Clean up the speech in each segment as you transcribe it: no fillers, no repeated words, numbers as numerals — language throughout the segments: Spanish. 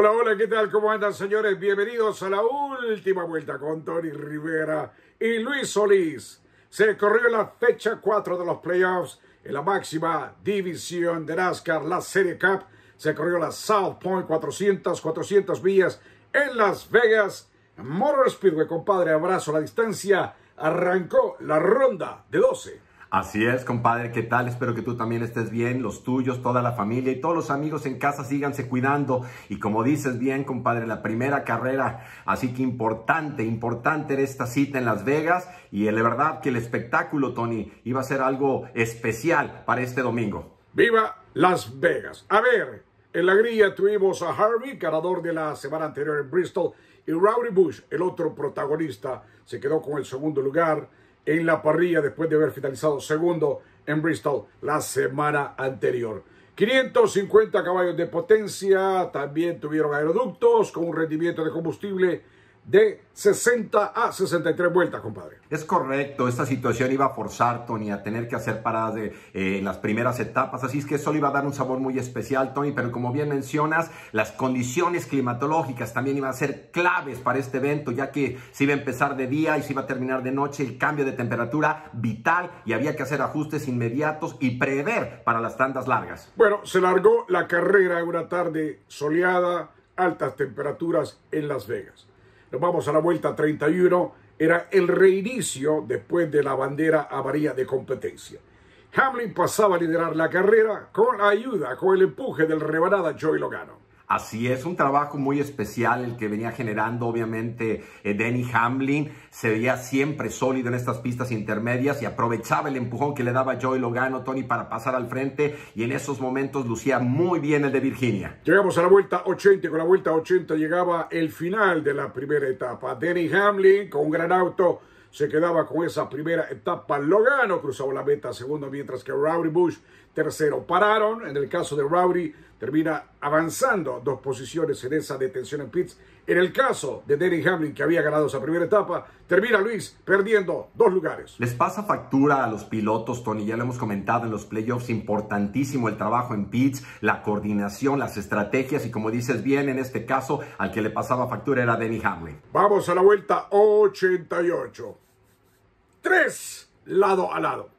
Hola, hola, ¿qué tal? ¿Cómo andan, señores? Bienvenidos a la última vuelta con Tony Rivera y Luis Solís. Se corrió la fecha 4 de los playoffs en la máxima división de NASCAR, la Serie Cup. Se corrió la South Point 400 millas en Las Vegas Motor Speedway. Compadre, abrazo a la distancia. Arrancó la ronda de 12. Así es, compadre, ¿qué tal? Espero que tú también estés bien, los tuyos, toda la familia y todos los amigos en casa síganse cuidando. Y como dices bien, compadre, la primera carrera, así que importante era esta cita en Las Vegas. Y de verdad que el espectáculo, Tony, iba a ser algo especial para este domingo. ¡Viva Las Vegas! A ver, en la grilla tuvimos a Harvey, ganador de la semana anterior en Bristol, y Rowdy Busch, el otro protagonista, se quedó con el segundo lugar en la parrilla después de haber finalizado segundo en Bristol la semana anterior. 550 caballos de potencia, también tuvieron aeroductos con un rendimiento de combustible de 60 a 63 vueltas, compadre. Es correcto, esta situación iba a forzar, Tony, a tener que hacer paradas en las primeras etapas, así es que eso le iba a dar un sabor muy especial, Tony, pero como bien mencionas, las condiciones climatológicas también iban a ser claves para este evento, ya que se iba a empezar de día y se iba a terminar de noche, el cambio de temperatura vital, y había que hacer ajustes inmediatos y prever para las tandas largas. Bueno, se largó la carrera en una tarde soleada, altas temperaturas en Las Vegas. Nos vamos a la vuelta 31, era el reinicio después de la bandera amarilla de competencia. Hamlin pasaba a liderar la carrera con la ayuda, con el empuje del rebanada Joey Logano. Así es, un trabajo muy especial el que venía generando obviamente Denny Hamlin. Se veía siempre sólido en estas pistas intermedias y aprovechaba el empujón que le daba Joey Logano, Tony, para pasar al frente, y en esos momentos lucía muy bien el de Virginia. Llegamos a la vuelta 80 y con la vuelta 80 llegaba el final de la primera etapa. Denny Hamlin con un gran auto se quedaba con esa primera etapa. Logano cruzaba la meta segundo, mientras que Rowdy Busch tercero. Pararon, en el caso de Rowdy, termina avanzando dos posiciones en esa detención en pits. En el caso de Denny Hamlin, que había ganado esa primera etapa, termina Luis perdiendo dos lugares. Les pasa factura a los pilotos, Tony, ya lo hemos comentado en los playoffs, importantísimo el trabajo en pits, la coordinación, las estrategias, y como dices bien, en este caso, al que le pasaba factura era Denny Hamlin. Vamos a la vuelta 88. 3 lado a lado.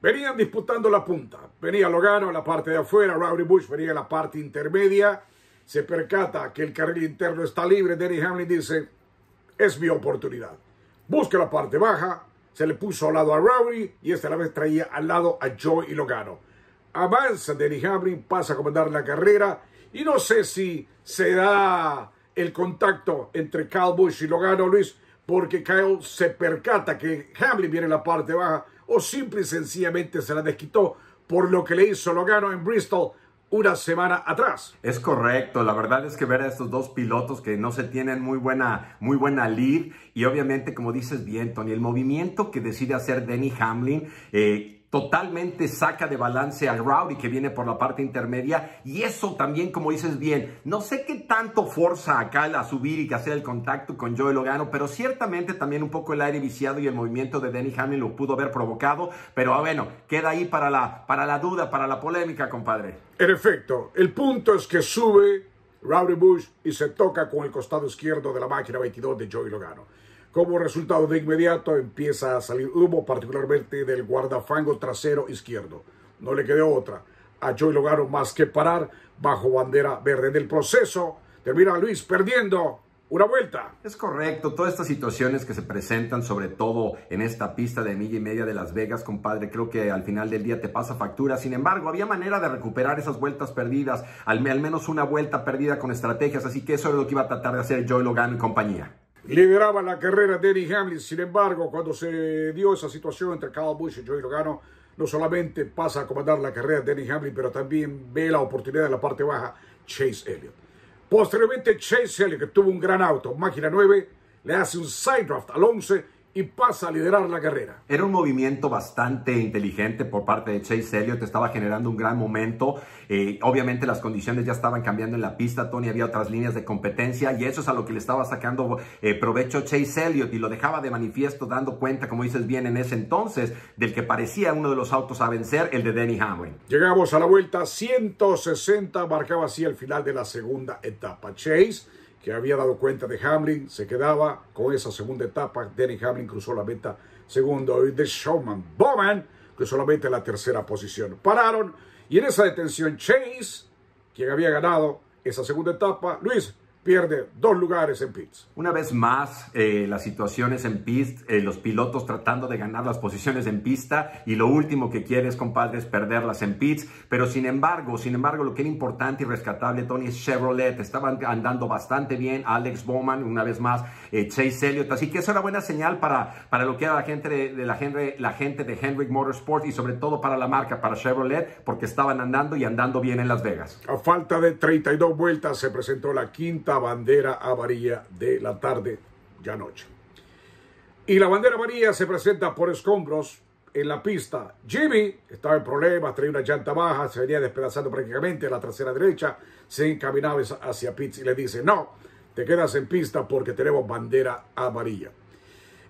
Venían disputando la punta. Venía Logano en la parte de afuera, Rowdy Busch venía en la parte intermedia. Se percata que el carril interno está libre. Denny Hamlin dice, es mi oportunidad. Busca la parte baja, se le puso al lado a Rowdy y esta la vez traía al lado a Joey Logano. Avanza Denny Hamlin, pasa a comandar la carrera y no sé si se da el contacto entre Kyle Busch y Logano, Luis, porque Kyle se percata que Hamlin viene en la parte baja, o simple y sencillamente se la desquitó por lo que le hizo Logano en Bristol una semana atrás. Es correcto, la verdad es que ver a estos dos pilotos que no se tienen muy buena lead, y obviamente, como dices bien, Tony, el movimiento que decide hacer Denny Hamlin totalmente saca de balance al Rowdy que viene por la parte intermedia, y eso también, como dices bien, no sé qué tanto forza a Kyle a subir y que hacer el contacto con Joey Logano, pero ciertamente también un poco el aire viciado y el movimiento de Denny Hamlin lo pudo haber provocado, pero bueno, queda ahí para la duda, para la polémica, compadre. En efecto, el punto es que sube Rowdy Busch y se toca con el costado izquierdo de la máquina 22 de Joey Logano. Como resultado, de inmediato empieza a salir humo, particularmente del guardafango trasero izquierdo. No le quedó otra a Joey Logano más que parar bajo bandera verde. En el proceso termina Luis perdiendo una vuelta. Es correcto, todas estas situaciones que se presentan, sobre todo en esta pista de milla y media de Las Vegas, compadre, creo que al final del día te pasa factura. Sin embargo, había manera de recuperar esas vueltas perdidas, al menos una vuelta perdida con estrategias, así que eso es lo que iba a tratar de hacer Joey Logano y compañía. Lideraba la carrera Denny Hamlin, sin embargo, cuando se dio esa situación entre Kyle Busch y Joey Logano, no solamente pasa a comandar la carrera Denny Hamlin, pero también ve la oportunidad de la parte baja Chase Elliott. Posteriormente Chase Elliott, que tuvo un gran auto, máquina 9, le hace un side draft al 11 y pasa a liderar la carrera. Era un movimiento bastante inteligente por parte de Chase Elliott, estaba generando un gran momento. Obviamente las condiciones ya estaban cambiando en la pista, Tony, había otras líneas de competencia y eso es a lo que le estaba sacando provecho Chase Elliott, y lo dejaba de manifiesto dando cuenta, como dices bien, en ese entonces del que parecía uno de los autos a vencer, el de Denny Hamlin. Llegamos a la vuelta 160, marcaba así el final de la segunda etapa. Chase, que había dado cuenta de Hamlin, se quedaba con esa segunda etapa. Denny Hamlin cruzó la meta segundo, y The Showman Bowman cruzó la meta en la tercera posición. Pararon, y en esa detención Chase, quien había ganado esa segunda etapa, Luis, pierde dos lugares en pits. Una vez más, las situaciones en pits, los pilotos tratando de ganar las posiciones en pista, y lo último que quieres, compadre, es perderlas en pits. Pero sin embargo, lo que era importante y rescatable, Tony, es Chevrolet. Estaban andando bastante bien, Alex Bowman, una vez más, Chase Elliott. Así que esa era buena señal para lo que era la gente de Hendrick Motorsports, y sobre todo para la marca, para Chevrolet, porque estaban andando y andando bien en Las Vegas. A falta de 32 vueltas se presentó la quinta bandera amarilla de la tarde, ya noche, y la bandera amarilla se presenta por escombros en la pista. Jimmy estaba en problemas, traía una llanta baja, se venía despedazando prácticamente a la trasera derecha, se encaminaba hacia pits y le dice: no, te quedas en pista porque tenemos bandera amarilla.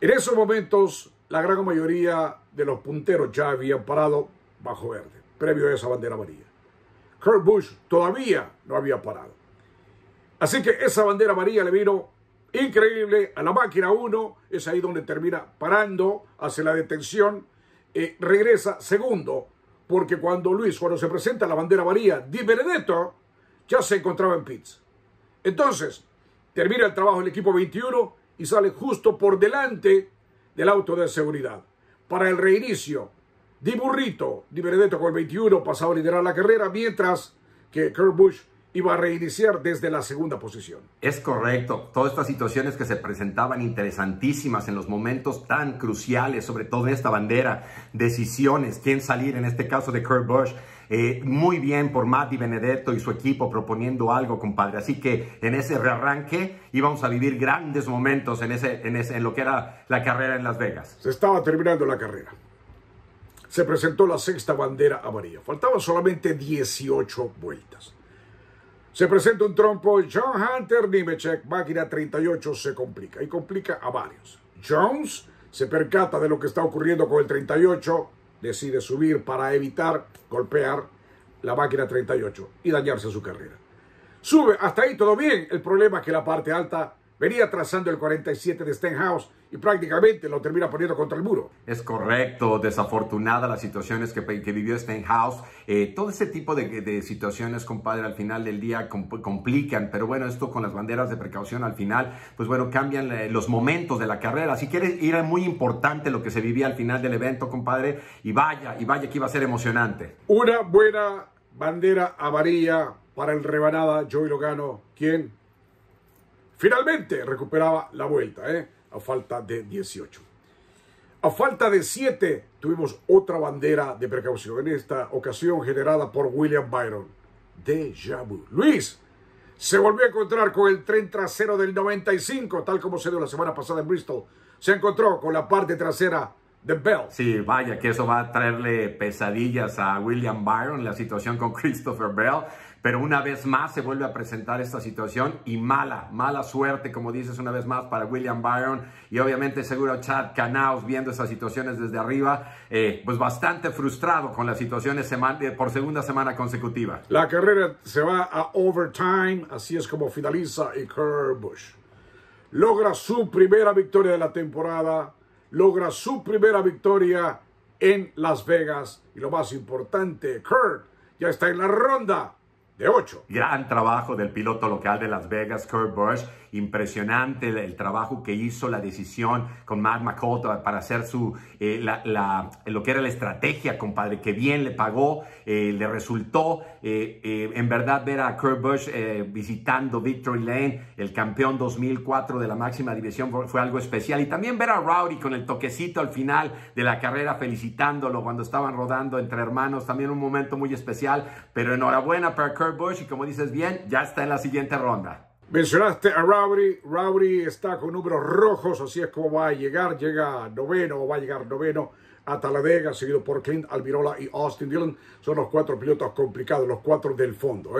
En esos momentos la gran mayoría de los punteros ya habían parado bajo verde, previo a esa bandera amarilla. Kurt Busch todavía no había parado. Así que esa bandera amarilla le vino increíble a la máquina 1. Es ahí donde termina parando, hace la detención, regresa segundo, porque cuando se presenta la bandera amarilla, DiBenedetto ya se encontraba en pits. Entonces, termina el trabajo del equipo 21 y sale justo por delante del auto de seguridad. Para el reinicio, DiBenedetto con el 21 pasaba a liderar la carrera, mientras que Kurt Busch iba a reiniciar desde la segunda posición. Es correcto. Todas estas situaciones que se presentaban interesantísimas en los momentos tan cruciales, sobre todo en esta bandera, decisiones, quién salir, en este caso de Kurt Busch. Muy bien por Matt DiBenedetto y su equipo proponiendo algo, compadre. Así que en ese rearranque íbamos a vivir grandes momentos en lo que era la carrera en Las Vegas. Se estaba terminando la carrera. Se presentó la sexta bandera amarilla. Faltaban solamente 18 vueltas. Se presenta un trompo, John Hunter Nemechek, máquina 38, se complica, y complica a varios. Jones se percata de lo que está ocurriendo con el 38, decide subir para evitar golpear la máquina 38 y dañarse su carrera. Sube, hasta ahí todo bien. El problema es que la parte alta venía trazando el 47 de Stenhouse y prácticamente lo termina poniendo contra el muro. Es correcto, desafortunada las situaciones que vivió Stenhouse. Todo ese tipo de situaciones, compadre, al final del día complican, pero bueno, esto con las banderas de precaución al final, pues bueno, cambian los momentos de la carrera. Así que era muy importante lo que se vivía al final del evento, compadre, y vaya que iba a ser emocionante. Una buena bandera amarilla para el rebanada Joey Logano, quien finalmente recuperaba la vuelta, a falta de 18. A falta de 7 tuvimos otra bandera de precaución, en esta ocasión generada por William Byron. Déjà vu. Luis se volvió a encontrar con el tren trasero del 95, tal como se dio la semana pasada en Bristol. Se encontró con la parte trasera de Bell. Sí, vaya que eso va a traerle pesadillas a William Byron, la situación con Christopher Bell. Pero una vez más se vuelve a presentar esta situación, y mala suerte, como dices, una vez más para William Byron. Y obviamente seguro Chad Knaus, viendo esas situaciones desde arriba, pues bastante frustrado con las situaciones por segunda semana consecutiva. La carrera se va a overtime, así es como finaliza, y Kurt Busch logra su primera victoria de la temporada, logra su primera victoria en Las Vegas. Y lo más importante, Kurt ya está en la ronda de 8. Gran trabajo del piloto local de Las Vegas, Kurt Busch. Impresionante el trabajo que hizo, la decisión con Matt McCullough para hacer lo que era la estrategia, compadre, que bien le pagó, le resultó. En verdad, ver a Kurt Busch visitando Victory Lane, el campeón 2004 de la máxima división, fue algo especial. Y también ver a Rowdy con el toquecito al final de la carrera, felicitándolo cuando estaban rodando entre hermanos, también un momento muy especial. Pero enhorabuena para Kurt Busch, y como dices bien, ya está en la siguiente ronda. Mencionaste a Rowdy. Rowdy está con números rojos, así es como va a llegar. Llega noveno, o va a llegar noveno a Talladega, seguido por Clint Alvirola y Austin Dillon. Son los cuatro pilotos complicados, los cuatro del fondo.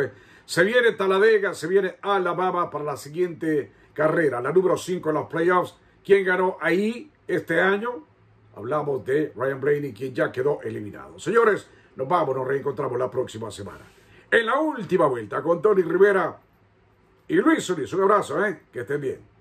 Se viene Talladega, se viene Alabama para la siguiente carrera, la número 5 en los playoffs. ¿Quién ganó ahí este año? Hablamos de Ryan Blaney, quien ya quedó eliminado. Señores, nos vamos, nos reencontramos la próxima semana. En la última vuelta con Tony Rivera y Luis Solís. Un abrazo, que estén bien.